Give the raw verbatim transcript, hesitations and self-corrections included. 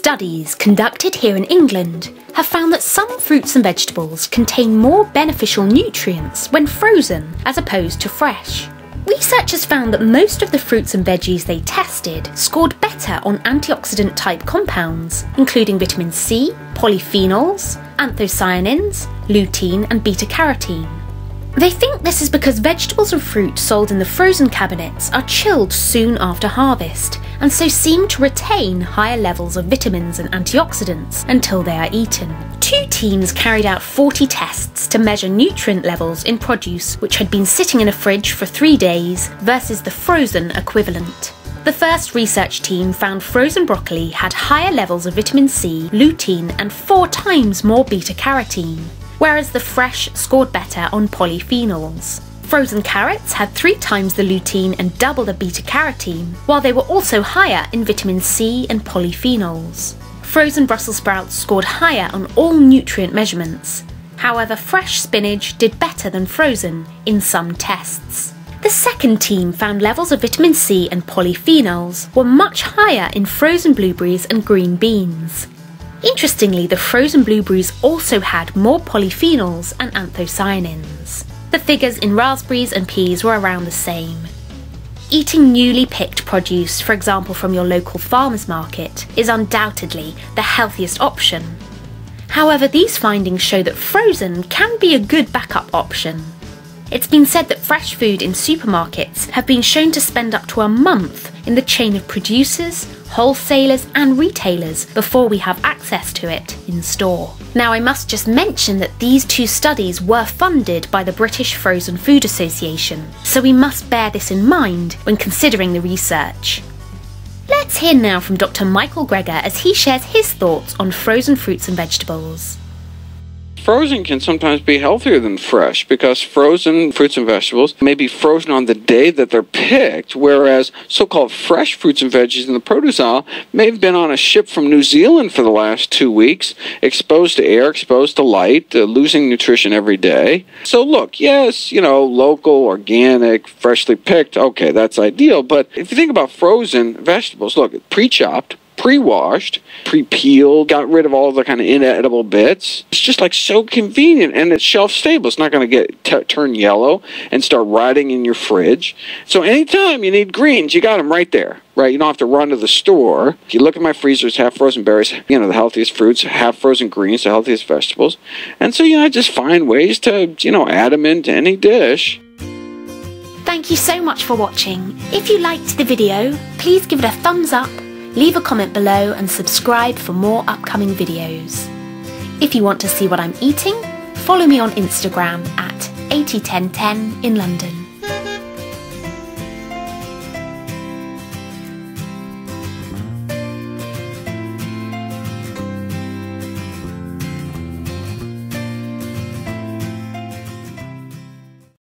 Studies conducted here in England have found that some fruits and vegetables contain more beneficial nutrients when frozen as opposed to fresh. Researchers found that most of the fruits and veggies they tested scored better on antioxidant type compounds, including vitamin C, polyphenols, anthocyanins, lutein and beta-carotene. They think this is because vegetables and fruit sold in the frozen cabinets are chilled soon after harvest and so seem to retain higher levels of vitamins and antioxidants until they are eaten. Two teams carried out forty tests to measure nutrient levels in produce which had been sitting in a fridge for three days versus the frozen equivalent. The first research team found frozen broccoli had higher levels of vitamin C, lutein and four times more beta-carotene, whereas the fresh scored better on polyphenols. Frozen carrots had three times the lutein and double the beta-carotene, while they were also higher in vitamin C and polyphenols. Frozen Brussels sprouts scored higher on all nutrient measurements. However, fresh spinach did better than frozen in some tests. The second team found levels of vitamin C and polyphenols were much higher in frozen blueberries and green beans. Interestingly, the frozen blueberries also had more polyphenols and anthocyanins. The figures in raspberries and peas were around the same. Eating newly picked produce, for example from your local farmer's market, is undoubtedly the healthiest option. However, these findings show that frozen can be a good backup option. It's been said that fresh food in supermarkets have been shown to spend up to a month in the chain of producers, wholesalers and retailers before we have access to it in store. Now I must just mention that these two studies were funded by the British Frozen Food Association, so we must bear this in mind when considering the research. Let's hear now from Doctor Michael Greger as he shares his thoughts on frozen fruits and vegetables. Frozen can sometimes be healthier than fresh because frozen fruits and vegetables may be frozen on the day that they're picked, whereas so-called fresh fruits and veggies in the produce aisle may have been on a ship from New Zealand for the last two weeks, exposed to air, exposed to light, uh, losing nutrition every day. So look, yes, you know, local, organic, freshly picked, okay, that's ideal, but if you think about frozen vegetables, look, pre-chopped, pre-washed, pre-peeled, got rid of all the kind of inedible bits. It's just like so convenient, and it's shelf stable. It's not going to get t turn yellow and start rotting in your fridge. So anytime you need greens, you got them right there. Right, you don't have to run to the store. If you look at my freezers, half frozen berries, you know, the healthiest fruits, half frozen greens, the healthiest vegetables. And so, you know, I just find ways to, you know, add them into any dish. Thank you so much for watching. If you liked the video, please give it a thumbs up. Leave a comment below and subscribe for more upcoming videos. If you want to see what I'm eating, follow me on Instagram at eighty ten ten in London.